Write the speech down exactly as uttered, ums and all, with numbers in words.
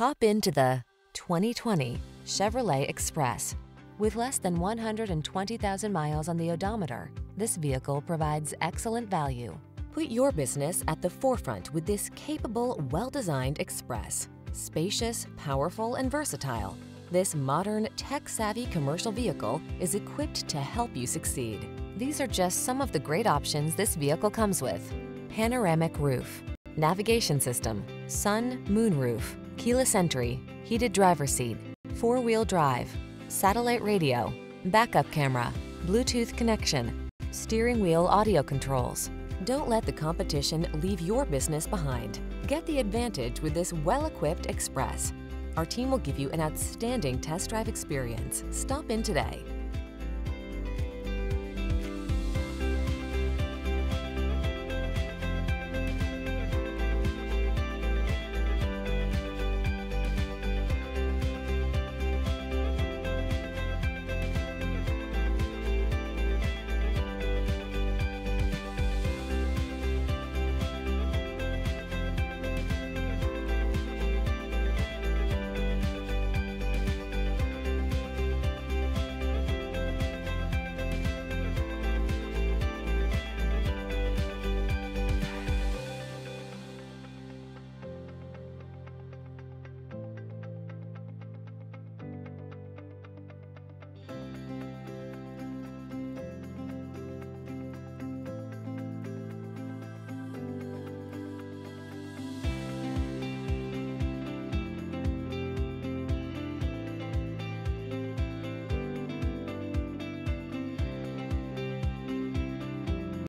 Hop into the twenty twenty Chevrolet Express. With less than one hundred twenty thousand miles on the odometer, this vehicle provides excellent value. Put your business at the forefront with this capable, well-designed Express. Spacious, powerful, and versatile, this modern, tech-savvy commercial vehicle is equipped to help you succeed. These are just some of the great options this vehicle comes with: panoramic roof, navigation system, sun, moon roof, keyless entry, heated driver's seat, four-wheel drive, satellite radio, backup camera, Bluetooth connection, steering wheel audio controls. Don't let the competition leave your business behind. Get the advantage with this well-equipped Express. Our team will give you an outstanding test drive experience. Stop in today.